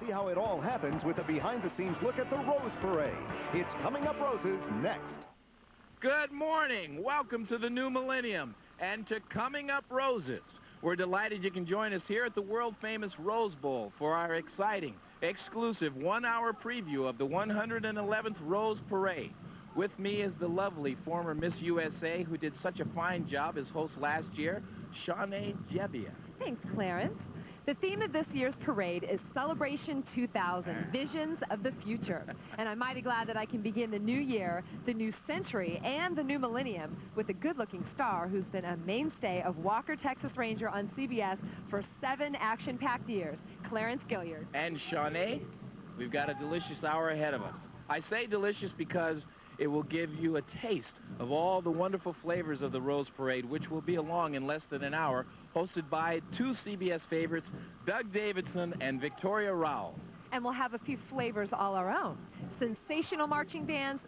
see how it all happens with a behind-the-scenes look at the Rose Parade. It's Coming Up Roses next. Good morning. Welcome to the new millennium and to Coming Up Roses. We're delighted you can join us here at the world-famous Rose Bowl for our exciting, exclusive one-hour preview of the 111th Rose Parade. With me is the lovely former Miss USA who did such a fine job as host last year, Shawnae Jebbia. Thanks, Clarence. The theme of this year's parade is Celebration 2000, Visions of the Future. And I'm mighty glad that I can begin the new year, the new century, and the new millennium with a good-looking star who's been a mainstay of Walker, Texas Ranger on CBS for 7 action-packed years, Clarence Gilyard. And Shawnae, we've got a delicious hour ahead of us. I say delicious because it will give you a taste of all the wonderful flavors of the Rose Parade, which will be along in less than an hour, hosted by 2 CBS favorites, Doug Davidson and Victoria Rowell. And we'll have a few flavors all our own. Sensational marching bands.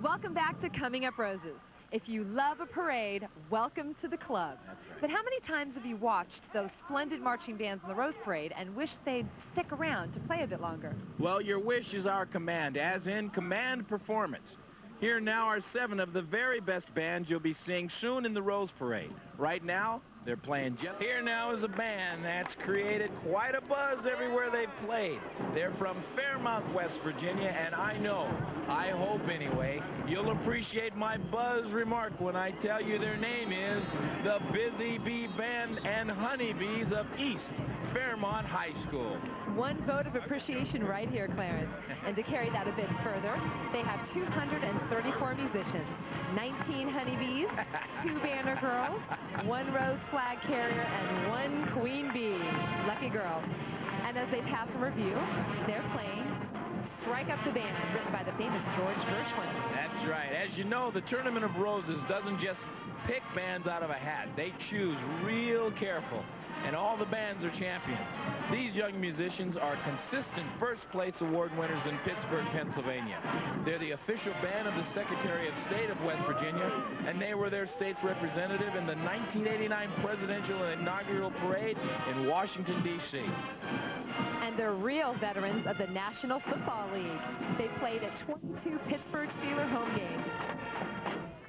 Welcome back to Coming Up Roses. If you love a parade, welcome to the club. That's right. But how many times have you watched those splendid marching bands in the Rose Parade and wished they'd stick around to play a bit longer? Well, your wish is our command, as in command performance. Here now are 7 of the very best bands you'll be seeing soon in the Rose Parade. Right now, they're playing just... Here now is a band that's created quite a buzz everywhere they've played. They're from Fairmont, West Virginia, and I know, I hope anyway, you'll appreciate my buzz remark when I tell you their name is the Busy Bee Band and Honeybees of East Fairmont High School. One vote of appreciation right here, Clarence. And to carry that a bit further, they have 234 musicians, 19 honeybees, 2 banner girls, 1 rose flag carrier, and 1 queen bee. Lucky girl. And as they pass a review, they're playing Strike Up the Band, written by the famous George Gershwin. That's right. As you know, the Tournament of Roses doesn't just pick bands out of a hat. They choose real careful, and all the bands are champions. These young musicians are consistent first-place award winners in Pittsburgh, Pennsylvania. They're the official band of the Secretary of State of West Virginia, and they were their state's representative in the 1989 presidential and inaugural parade in Washington, D.C. And they're real veterans of the National Football League. They played at 22 Pittsburgh Steelers home games.